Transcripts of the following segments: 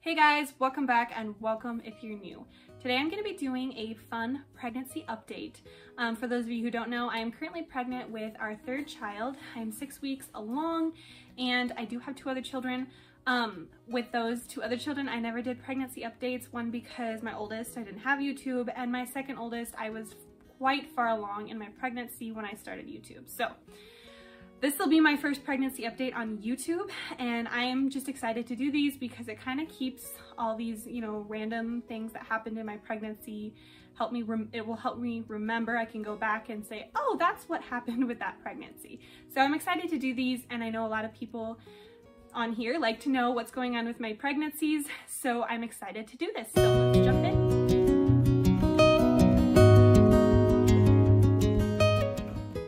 Hey guys, welcome back and welcome if you're new. Today I'm going to be doing a fun pregnancy update. For those of you who don't know, I am currently pregnant with our third child. I'm 6 weeks along and I do have two other children. With those two other children, I never did pregnancy updates. One, because my oldest, I didn't have YouTube, and my second oldest, I was quite far along in my pregnancy when I started YouTube. So this will be my first pregnancy update on YouTube, and I'm just excited to do these because it kind of keeps all these, you know, random things that happened in my pregnancy. It will help me remember. I can go back and say, oh, that's what happened with that pregnancy. So I'm excited to do these, and I know a lot of people on here like to know what's going on with my pregnancies, so I'm excited to do this. So let's jump in.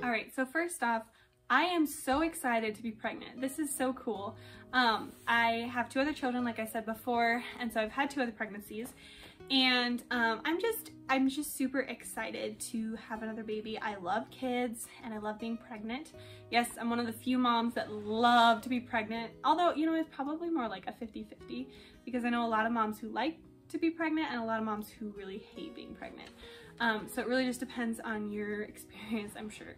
All right, so first off, I am so excited to be pregnant. This is so cool. I have two other children, like I said before, and so I've had two other pregnancies, and I'm just super excited to have another baby. I love kids and I love being pregnant. Yes, I'm one of the few moms that love to be pregnant, although, you know, it's probably more like a 50-50, because I know a lot of moms who like to be pregnant and a lot of moms who really hate being pregnant. So it really just depends on your experience, I'm sure.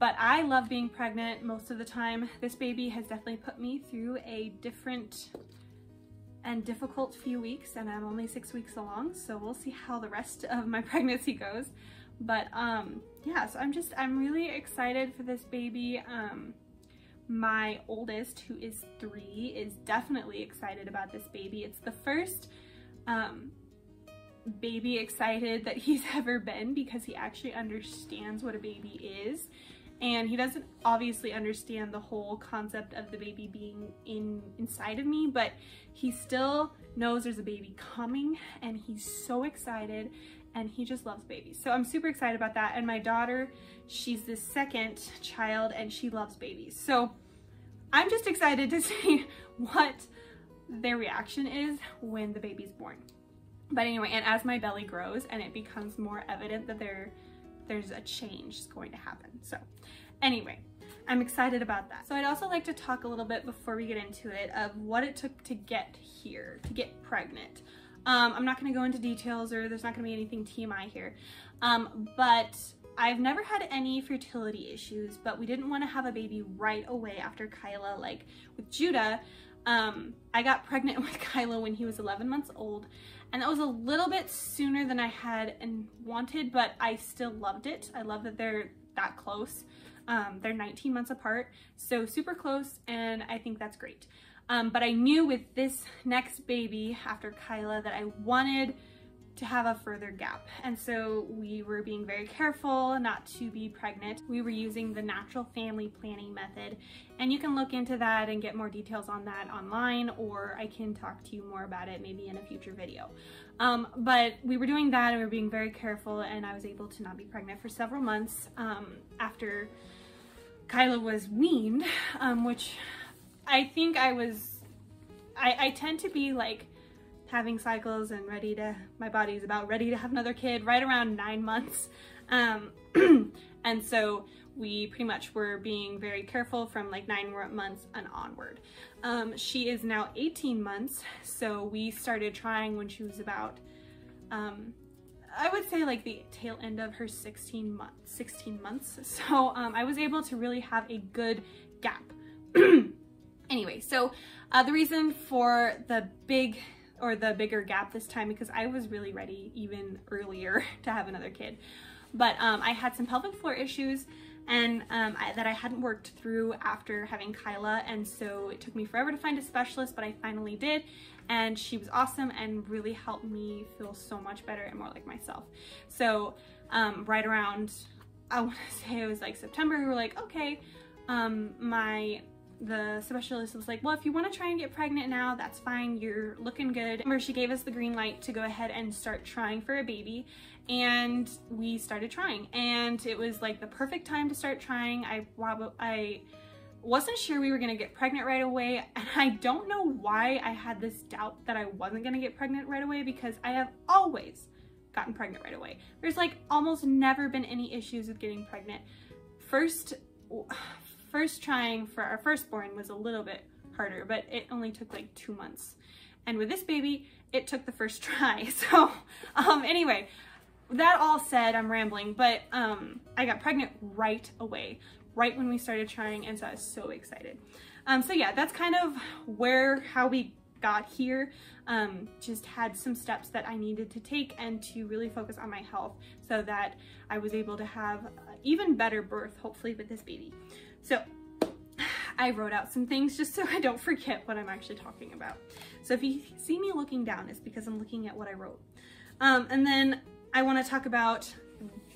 But I love being pregnant most of the time. This baby has definitely put me through a different and difficult few weeks, and I'm only 6 weeks along, so we'll see how the rest of my pregnancy goes. But yeah, so I'm really excited for this baby. My oldest, who is 3, is definitely excited about this baby. It's the first baby excited that he's ever been, because he actually understands what a baby is. And he doesn't obviously understand the whole concept of the baby being inside of me, but he still knows there's a baby coming, and he's so excited, and he just loves babies. So I'm super excited about that. And my daughter, she's the second child, and she loves babies. So I'm just excited to see what their reaction is when the baby's born. But anyway, and as my belly grows and it becomes more evident that there's a change going to happen. So anyway, I'm excited about that. So I'd also like to talk a little bit before we get into it of what it took to get here, to get pregnant. I'm not gonna go into details, or there's not gonna be anything TMI here, but I've never had any fertility issues, but we didn't wanna have a baby right away after Kyla, like with Judah. I got pregnant with Kyla when he was 11 months old, and that was a little bit sooner than I had and wanted, but I still loved it. I love that they're that close. They're 19 months apart, so super close, and I think that's great. But I knew with this next baby after Kyla that I wanted to have a further gap, and so we were being very careful not to be pregnant. We were using the natural family planning method, and you can look into that and get more details on that online, or I can talk to you more about it maybe in a future video. But we were doing that, and we were being very careful, and I was able to not be pregnant for several months after Kyla was weaned, which I think I tend to be like having cycles and my body's about ready to have another kid right around 9 months. And so we pretty much were being very careful from like 9 months and onward. She is now 18 months. So we started trying when she was about, I would say like the tail end of her 16 months. So I was able to really have a good gap. Anyway, so the reason for the bigger gap this time, because I was really ready even earlier to have another kid. But I had some pelvic floor issues, and that I hadn't worked through after having Kyla, and so it took me forever to find a specialist, but I finally did, and she was awesome and really helped me feel so much better and more like myself. So right around, I want to say it was like September, we were like, okay, the specialist was like, well, if you want to try and get pregnant now, that's fine, you're looking good. Remember, she gave us the green light to go ahead and start trying for a baby, and we started trying, and it was like the perfect time to start trying. I wasn't sure we were gonna get pregnant right away, and I don't know why I had this doubt that I wasn't gonna get pregnant right away, because I have always gotten pregnant right away. There's like almost never been any issues with getting pregnant. First trying for our firstborn was a little bit harder, but it only took like 2 months. And with this baby, it took the first try. So anyway, that all said, I'm rambling, but I got pregnant right away, right when we started trying, and so I was so excited. So yeah, that's kind of how we got here. Just had some steps that I needed to take and to really focus on my health so that I was able to have an even better birth, hopefully, with this baby. So I wrote out some things just so I don't forget what I'm actually talking about. So if you see me looking down, it's because I'm looking at what I wrote. And then I want to talk about,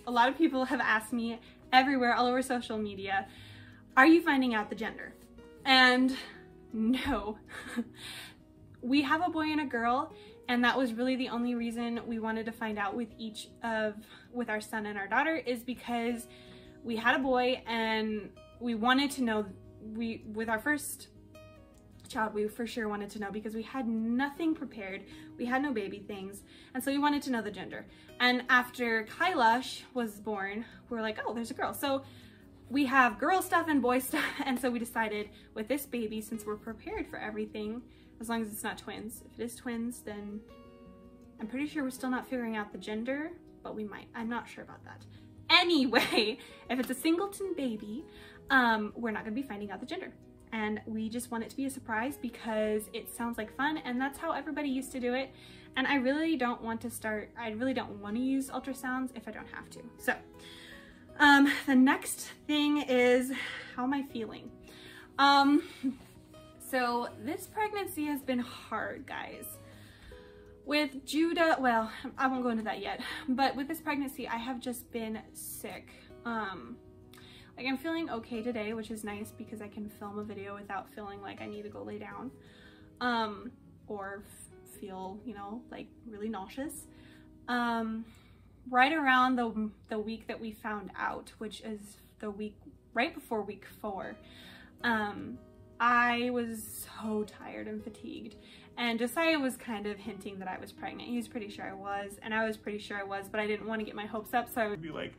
a lot of people have asked me everywhere, all over social media, are you finding out the gender? And no. We have a boy and a girl, and that was really the only reason we wanted to find out with our son and our daughter, is because we had a boy and we wanted to know. With our first child, we for sure wanted to know because we had nothing prepared. We had no baby things, and so we wanted to know the gender. And after Kyla was born, we were like, oh, there's a girl. So we have girl stuff and boy stuff, and so we decided with this baby, since we're prepared for everything, as long as it's not twins. If it is twins, then I'm pretty sure we're still not figuring out the gender, but we might. I'm not sure about that. Anyway, if it's a singleton baby, we're not going to be finding out the gender. And we just want it to be a surprise because it sounds like fun, and that's how everybody used to do it. And I really don't want to use ultrasounds if I don't have to. So the next thing is, how am I feeling? So this pregnancy has been hard, guys. With Judah, well, I won't go into that yet, but with this pregnancy, I have just been sick. Like, I'm feeling okay today, which is nice because I can film a video without feeling like I need to go lay down, or feel, you know, like really nauseous. Right around the week that we found out, which is the week right before week 4, I was so tired and fatigued, and Josiah was kind of hinting that I was pregnant. He was pretty sure I was, and I was pretty sure I was, but I didn't want to get my hopes up, so I would be like,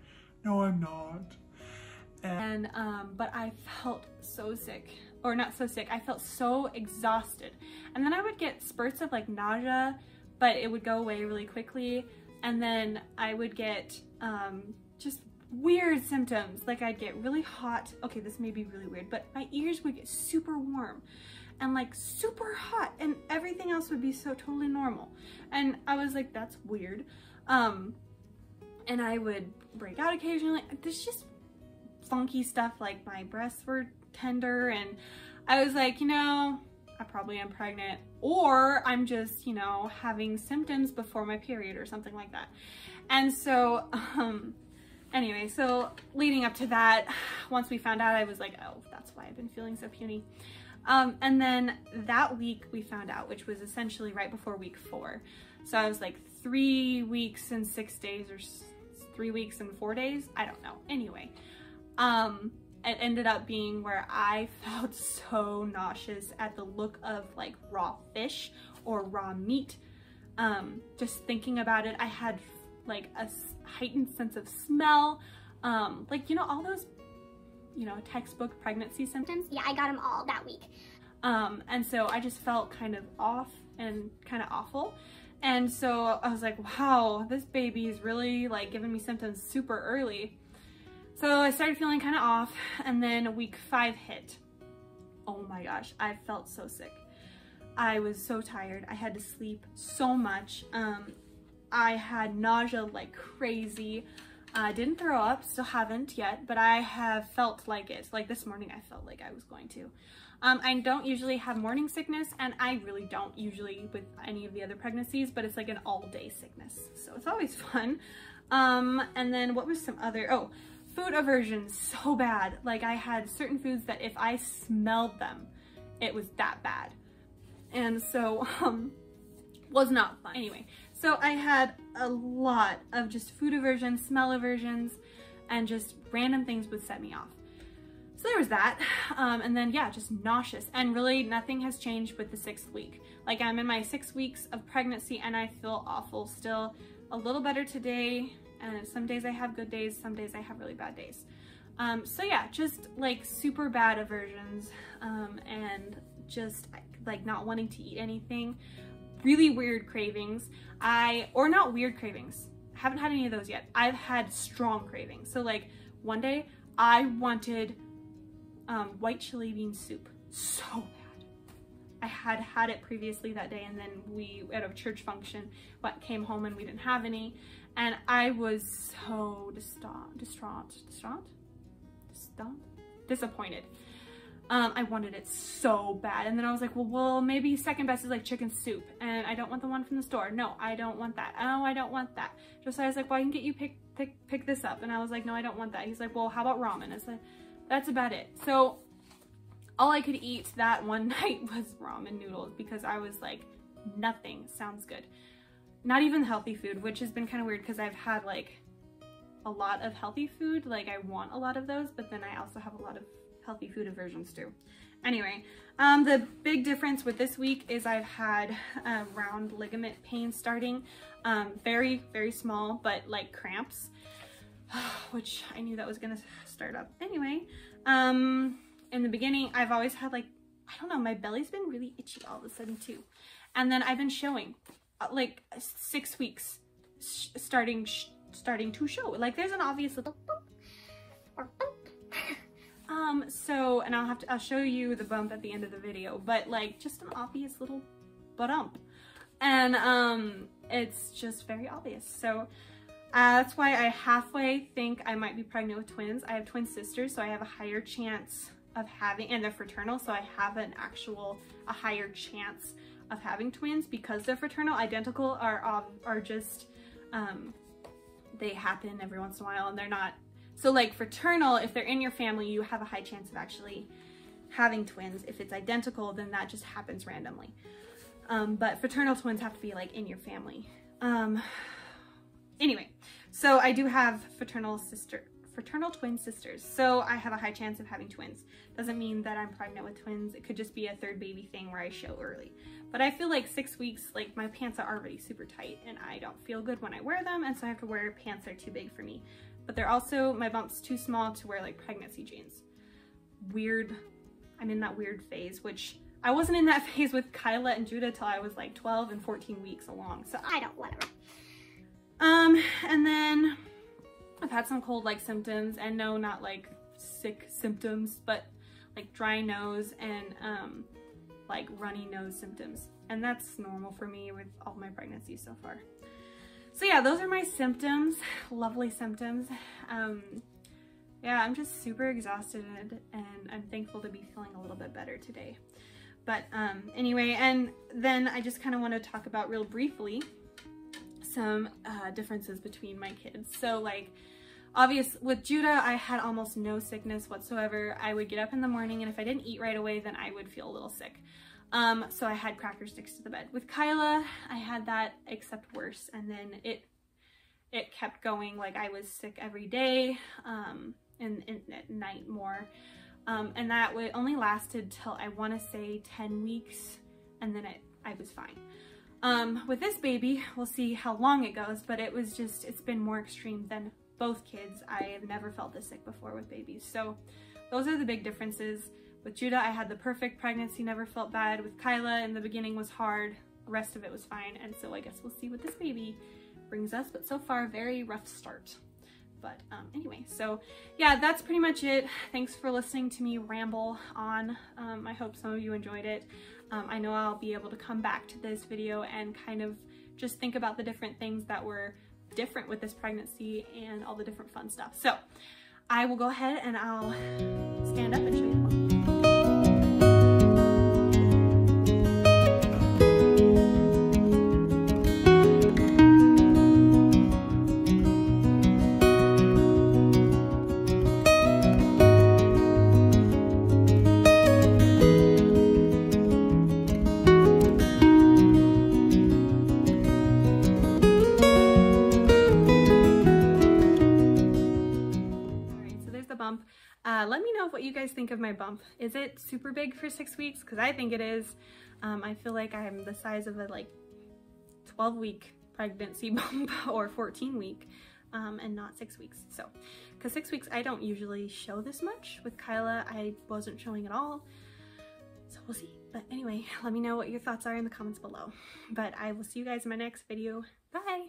no, I'm not. And but I felt so sick, or not so sick, I felt so exhausted. And then I would get spurts of like nausea, but it would go away really quickly, and then I would get just weird symptoms. Like, I'd get really hot. Okay, this may be really weird, but my ears would get super warm and like super hot, and everything else would be so totally normal. And I was like, that's weird. And I would break out occasionally. There's just funky stuff, like my breasts were tender, and I was like, you know, I probably am pregnant, or I'm just, you know, having symptoms before my period or something like that. And so anyway, so leading up to that, once we found out, I was like, oh, that's why I've been feeling so puny. And then that week we found out, which was essentially right before week 4. So I was like 3 weeks and 6 days, or 3 weeks and 4 days. I don't know. Anyway, it ended up being where I felt so nauseous at the look of like raw fish or raw meat. Just thinking about it, I had like a heightened sense of smell, like, you know, all those, you know, textbook pregnancy symptoms. Yeah, I got them all that week. And so I just felt kind of off and kind of awful. And so I was like, wow, this baby is really like giving me symptoms super early. So I started feeling kind of off, and then week 5 hit. Oh my gosh, I felt so sick. I was so tired. I had to sleep so much. I had nausea like crazy. I didn't throw up, still haven't yet, but I have felt like it. Like this morning, I felt like I was going to. I don't usually have morning sickness, and I really don't usually with any of the other pregnancies, but it's like an all-day sickness, so it's always fun. And then what was some other, oh, food aversion so bad. Like, I had certain foods that if I smelled them, it was that bad. And so, was not fun. Anyway, so I had a lot of just food aversions, smell aversions, and just random things would set me off. So there was that. And then, yeah, just nauseous. And really nothing has changed with the 6th week. Like, I'm in my 6 weeks of pregnancy and I feel awful still. A little better today. And some days I have good days, some days I have really bad days. So yeah, just like super bad aversions, and just like not wanting to eat anything. really weird cravings. Or not weird cravings. I haven't had any of those yet. I've had strong cravings. So like one day I wanted white chili bean soup so bad. I had had it previously that day, and then we at a church function but came home and we didn't have any, and I was so disappointed. I wanted it so bad, and then I was like, well, maybe second best is like chicken soup, and I don't want the one from the store. No, I don't want that. Oh, I don't want that. Josiah's like, well, I can get you pick this up, and I was like, no, I don't want that. He's like, well, how about ramen? I said, that's about it. So all I could eat that one night was ramen noodles, because I was like, nothing sounds good. Not even healthy food, which has been kind of weird because I've had like a lot of healthy food. Like I want a lot of those, but then I also have a lot of healthy food aversions too. Anyway, the big difference with this week is I've had round ligament pain starting, very, very small, but like cramps, which I knew that was gonna start up. Anyway, in the beginning, I've always had like, I don't know, my belly's been really itchy all of a sudden too. And then I've been showing like 6 weeks, starting to show. Like there's an obvious little bump or bump. And I'll show you the bump at the end of the video, but like just an obvious little bump. And, it's just very obvious. So, that's why I halfway think I might be pregnant with twins. I have twin sisters, so I have a higher chance of having, and they're fraternal, so I have a higher chance of having twins because they're fraternal. Identical are just, they happen every once in a while, and they're not. So like fraternal, if they're in your family, you have a high chance of actually having twins. If it's identical, then that just happens randomly. But fraternal twins have to be like in your family. Anyway, so I do have fraternal twin sisters. So I have a high chance of having twins. Doesn't mean that I'm pregnant with twins. It could just be a third baby thing where I show early. But I feel like 6 weeks, like my pants are already super tight and I don't feel good when I wear them. And so I have to wear pants that are too big for me. But they're also, my bump's too small to wear like pregnancy jeans. Weird, I'm in that weird phase, which I wasn't in that phase with Kyla and Judah till I was like 12 and 14 weeks along. So I don't, whatever. And then I've had some cold-like symptoms, and no, not like sick symptoms, but like dry nose and like runny nose symptoms. And that's normal for me with all my pregnancies so far. So yeah, those are my symptoms, lovely symptoms. Yeah, I'm just super exhausted, and I'm thankful to be feeling a little bit better today. But anyway, and then I just kind of want to talk about real briefly some differences between my kids. So like, obvious with Judah, I had almost no sickness whatsoever. I would get up in the morning, and if I didn't eat right away, then I would feel a little sick. So I had cracker sticks to the bed. With Kyla, I had that except worse, and then it kept going. Like I was sick every day, and at night more. And that only lasted till I want to say 10 weeks, and then I was fine. With this baby, we'll see how long it goes, but it was just, it's been more extreme than both kids. I have never felt this sick before with babies. So those are the big differences. With Judah, I had the perfect pregnancy, never felt bad. With Kyla, in the beginning was hard, the rest of it was fine, and so I guess we'll see what this baby brings us, but so far, very rough start. But anyway, so yeah, that's pretty much it. Thanks for listening to me ramble on. I hope some of you enjoyed it. I know I'll be able to come back to this video and kind of just think about the different things that were different with this pregnancy and all the different fun stuff. So I will go ahead and I'll stand up and show you. Let me know what you guys think of my bump. Is it super big for 6 weeks? Because I think it is. I feel like I'm the size of a like 12-week pregnancy bump or 14-week and not 6 weeks. So, because 6 weeks I don't usually show this much. With Kyla I wasn't showing at all. So we'll see. But anyway, let me know what your thoughts are in the comments below. But I will see you guys in my next video. Bye!